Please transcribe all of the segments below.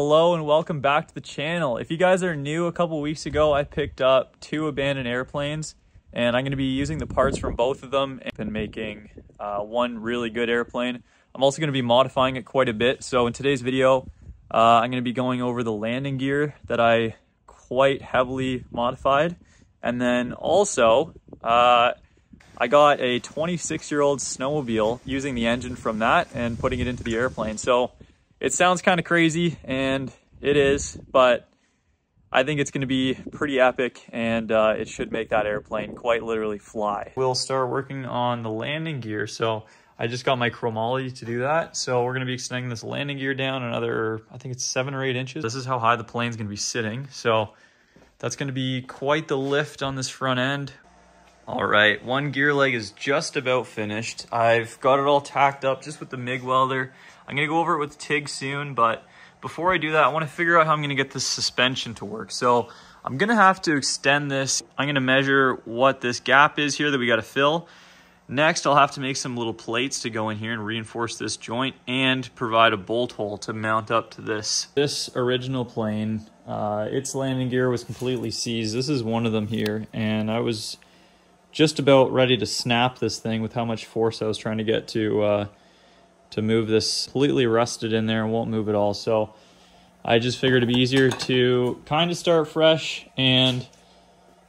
Hello and welcome back to the channel. If you guys are new, a couple weeks ago I picked up two abandoned airplanes and I'm going to be using the parts from both of them and making one really good airplane. I'm also going to be modifying it quite a bit. So in today's video, I'm going to be going over the landing gear that I quite heavily modified. And then also, I got a 26-year-old snowmobile using the engine from that and putting it into the airplane. So it sounds kind of crazy, and it is, but I think it's going to be pretty epic, and it should make that airplane quite literally fly. We'll start working on the landing gear. So I just got my chromoly to do that. So we're going to be extending this landing gear down another, I think it's 7 or 8 inches. This is how high the plane's going to be sitting. So that's going to be quite the lift on this front end. All right, one gear leg is just about finished. I've got it all tacked up just with the MIG welder. I'm gonna go over it with TIG soon, but before I do that, I wanna figure out how I'm gonna get this suspension to work. So I'm gonna have to extend this. I'm gonna measure what this gap is here that we gotta fill. Next, I'll have to make some little plates to go in here and reinforce this joint and provide a bolt hole to mount up to this. This original plane, its landing gear was completely seized. This is one of them here, and I was just about ready to snap this thing with how much force I was trying to get to move this. Completely rusted in there and won't move at all. So I just figured it'd be easier to kind of start fresh. And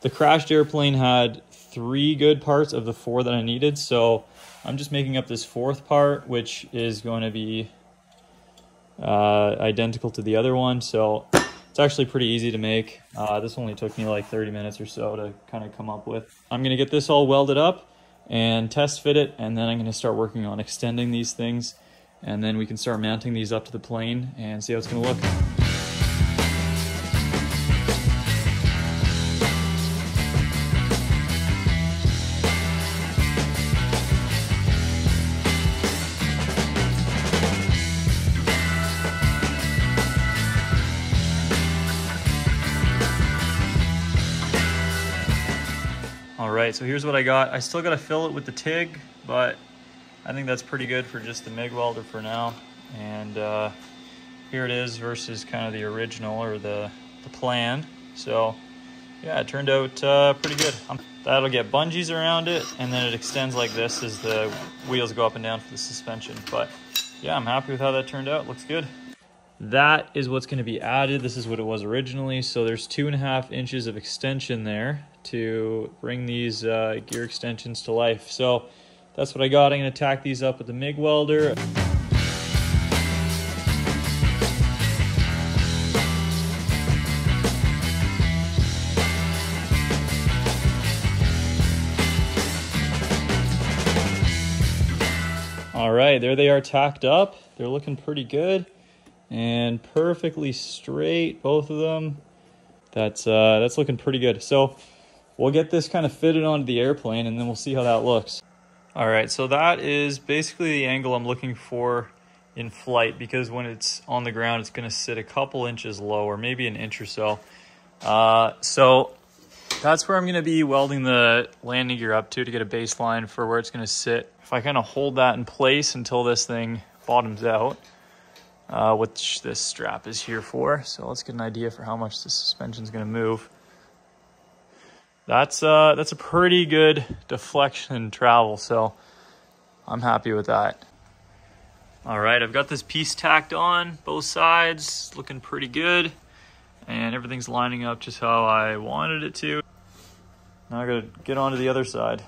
the crashed airplane had 3 good parts of the 4 that I needed. So I'm just making up this 4th part, which is going to be identical to the other one. So it's actually pretty easy to make. This only took me like 30 minutes or so to kind of come up with. I'm gonna get this all welded up and test fit it, and then I'm going to start working on extending these things, and then we can start mounting these up to the plane and see how it's going to look. Alright, so here's what I got. I still got to fill it with the TIG, but I think that's pretty good for just the MIG welder for now. And here it is versus kind of the original or the plan. So yeah, it turned out pretty good. That'll get bungees around it, and then it extends like this as the wheels go up and down for the suspension. But yeah, I'm happy with how that turned out. Looks good. That is what's going to be added. This is what it was originally. So there's 2.5 inches of extension there to bring these gear extensions to life. So that's what I got. I'm going to tack these up with the MIG welder. All right, there they are tacked up. They're looking pretty good and perfectly straight, both of them. That's looking pretty good. So we'll get this kind of fitted onto the airplane, and then we'll see how that looks. All right, so that is basically the angle I'm looking for in flight, because when it's on the ground, it's going to sit a couple inches lower, maybe an inch or so. So that's where I'm going to be welding the landing gear up to get a baseline for where it's going to sit. If I kind of hold that in place until this thing bottoms out, which this strap is here for. So let's get an idea for how much the suspension's going to move. That's a pretty good deflection and travel, so I'm happy with that. All right, I've got this piece tacked on both sides, looking pretty good, and everything's lining up just how I wanted it to. Now I gotta get onto the other side.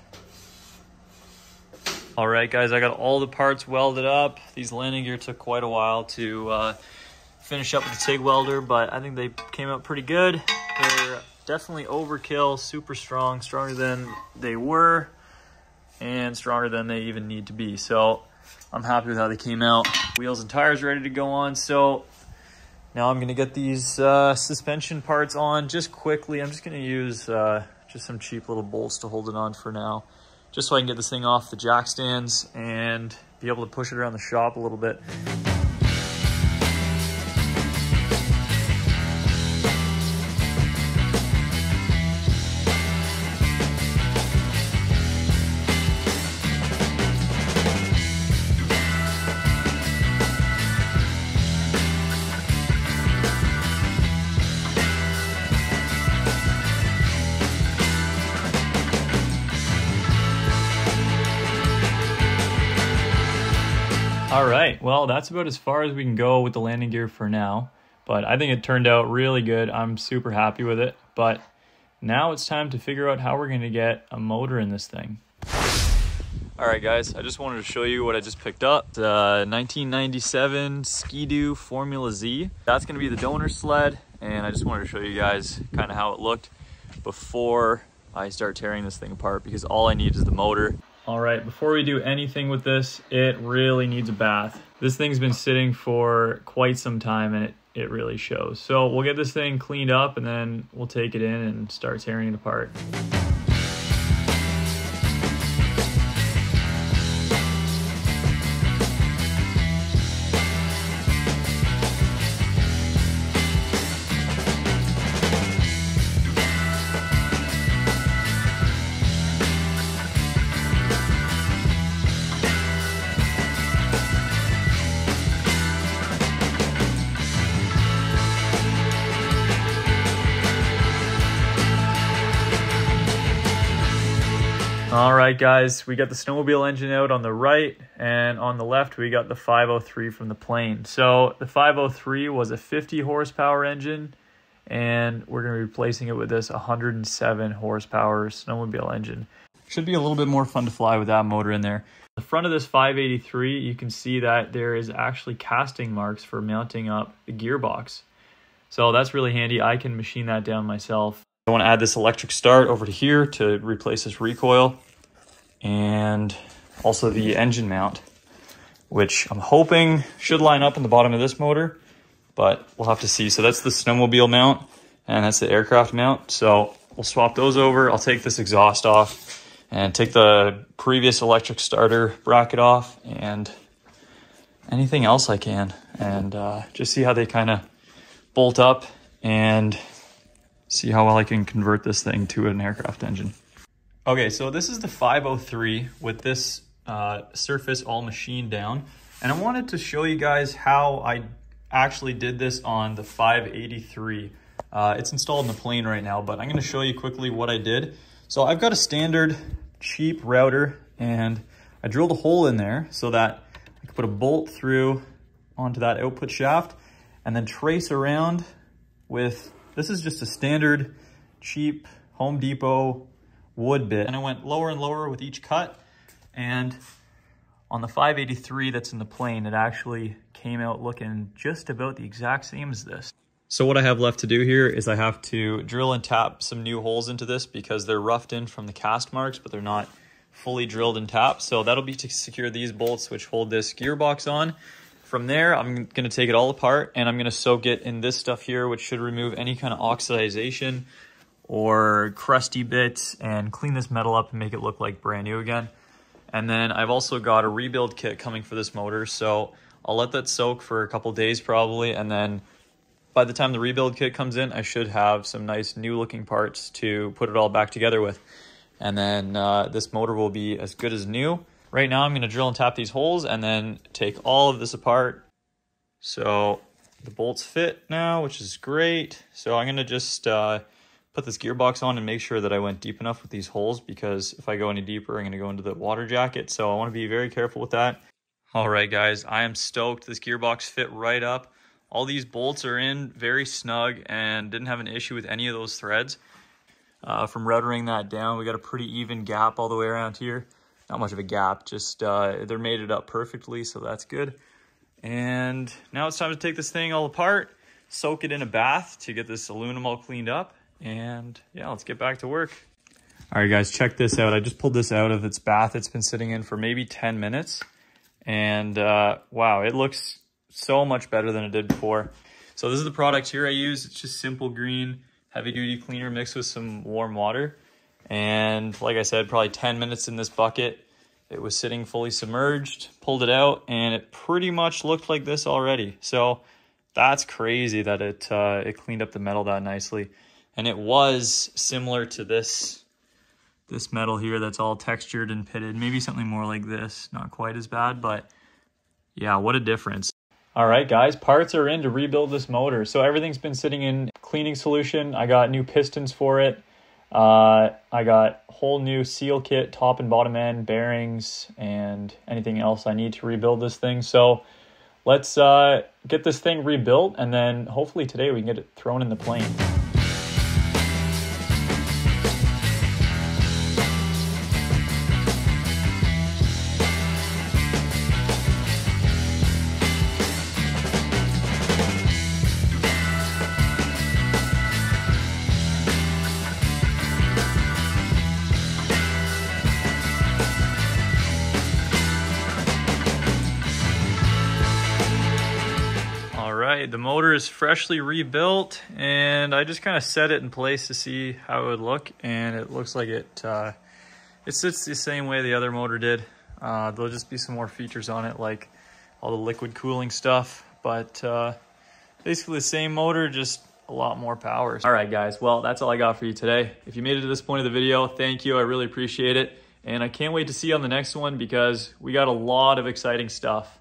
All right, guys, I got all the parts welded up. These landing gear took quite a while to finish up with the TIG welder, but I think they came out pretty good. They're definitely overkill, super strong, stronger than they were and stronger than they even need to be. So I'm happy with how they came out. Wheels and tires ready to go on. So now I'm going to get these suspension parts on just quickly. I'm just going to use just some cheap little bolts to hold it on for now, just so I can get this thing off the jack stands and be able to push it around the shop a little bit. All right, well, that's about as far as we can go with the landing gear for now, but I think it turned out really good. I'm super happy with it, but now it's time to figure out how we're going to get a motor in this thing. All right, guys, I just wanted to show you what I just picked up. The 1997 Ski-Doo Formula Z. That's going to be the donor sled, and I just wanted to show you guys kind of how it looked before I start tearing this thing apart, because all I need is the motor. All right, before we do anything with this, it really needs a bath. This thing's been sitting for quite some time and it really shows. So we'll get this thing cleaned up and then we'll take it in and start tearing it apart. All right, guys, we got the snowmobile engine out on the right, and on the left we got the 503 from the plane. So the 503 was a 50 horsepower engine, and we're going to be replacing it with this 107 horsepower snowmobile engine. Should be a little bit more fun to fly with that motor in there. The front of this 583, you can see that there is actually casting marks for mounting up the gearbox. So that's really handy. I can machine that down myself. I want to add this electric start over to here to replace this recoil, and also the engine mount, which I'm hoping should line up on the bottom of this motor, but we'll have to see. So that's the snowmobile mount and that's the aircraft mount. So we'll swap those over. I'll take this exhaust off and take the previous electric starter bracket off and anything else I can, and just see how they kind of bolt up and see how well I can convert this thing to an aircraft engine. Okay, so this is the 503 with this surface all machined down. And I wanted to show you guys how I actually did this on the 583. It's installed in the plane right now, but I'm gonna show you quickly what I did. So I've got a standard cheap router, and I drilled a hole in there so that I could put a bolt through onto that output shaft and then trace around with, this is just a standard cheap Home Depot wood bit, and I went lower and lower with each cut, and on the 583 that's in the plane, it actually came out looking just about the exact same as this. So what I have left to do here is I have to drill and tap some new holes into this, because they're roughed in from the cast marks but they're not fully drilled and tapped. So that'll be to secure these bolts which hold this gearbox on. From there, I'm going to take it all apart and I'm going to soak it in this stuff here, which should remove any kind of oxidization or crusty bits, and clean this metal up and make it look like brand new again. And then I've also got a rebuild kit coming for this motor, so I'll let that soak for a couple days probably, and then by the time the rebuild kit comes in, I should have some nice new looking parts to put it all back together with. And then this motor will be as good as new. Right now I'm going to drill and tap these holes and then take all of this apart. So the bolts fit now, which is great. So I'm going to just put this gearbox on and make sure that I went deep enough with these holes, because if I go any deeper, I'm going to go into the water jacket. So I want to be very careful with that. All right, guys, I am stoked. This gearbox fit right up. All these bolts are in very snug and didn't have an issue with any of those threads. From routering that down, we got a pretty even gap all the way around here. Not much of a gap, just they're mated up perfectly, so that's good. And now it's time to take this thing all apart, soak it in a bath to get this aluminum all cleaned up. And yeah, let's get back to work. All right, guys, check this out. I just pulled this out of its bath. It's been sitting in for maybe 10 minutes. And wow, it looks so much better than it did before. So this is the product here I use. It's just Simple Green heavy duty cleaner mixed with some warm water. And like I said, probably 10 minutes in this bucket. It was sitting fully submerged, pulled it out, and it pretty much looked like this already. So that's crazy that it cleaned up the metal that nicely. And it was similar to this metal here that's all textured and pitted. Maybe something more like this. Not quite as bad, but yeah, what a difference. All right, guys, parts are in to rebuild this motor. So everything's been sitting in cleaning solution. I got new pistons for it. I got whole new seal kit, top and bottom end, bearings, and anything else I need to rebuild this thing. So let's get this thing rebuilt, and then hopefully today we can get it thrown in the plane. The motor is freshly rebuilt, and I just kind of set it in place to see how it would look, and it looks like it sits the same way the other motor did. There'll just be some more features on it, like all the liquid cooling stuff, but basically the same motor, just a lot more power. All right, guys, well, that's all I got for you today. If you made it to this point of the video, thank you. I really appreciate it, and I can't wait to see you on the next one, because we got a lot of exciting stuff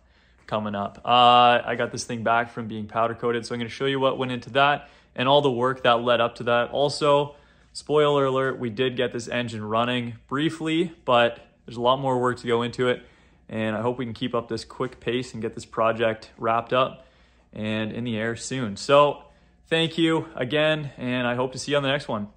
coming up. I got this thing back from being powder coated, so I'm going to show you what went into that and all the work that led up to that. Also, spoiler alert, we did get this engine running briefly, but there's a lot more work to go into it, and I hope we can keep up this quick pace and get this project wrapped up and in the air soon. So thank you again, and I hope to see you on the next one.